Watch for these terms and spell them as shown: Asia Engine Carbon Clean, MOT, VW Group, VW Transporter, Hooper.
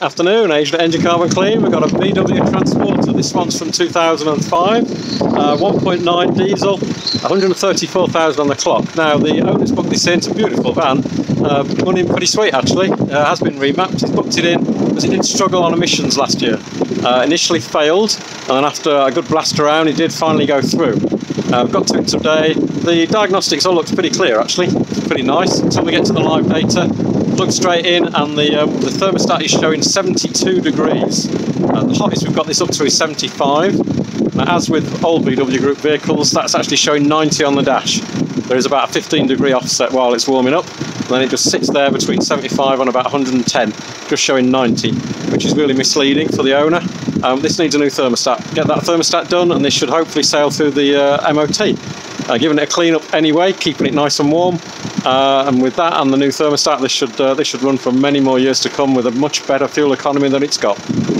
Afternoon, Asia Engine Carbon Clean. We've got a VW Transporter. This one's from 2005, 1.9 diesel, 134,000 on the clock. Now the owner's booked this in. It's a beautiful van, running pretty sweet actually. Has been remapped. He's booked it in because it did struggle on emissions last year. Initially failed, and then after a good blast around, it did finally go through. We've got to it today. The diagnostics all looks pretty clear actually, pretty nice, until we get to the live data. Plug straight in and the thermostat is showing 72 degrees. The hottest we've got this up to is 75. Now, as with old VW Group vehicles, that's actually showing 90 on the dash. There is about a 15 degree offset while it's warming up, and then it just sits there between 75 and about 110, just showing 90, which is really misleading for the owner. This needs a new thermostat. Get that thermostat done and this should hopefully sail through the MOT. Giving it a clean up anyway, keeping it nice and warm, and with that and the new thermostat, this should run for many more years to come with a much better fuel economy than it's got.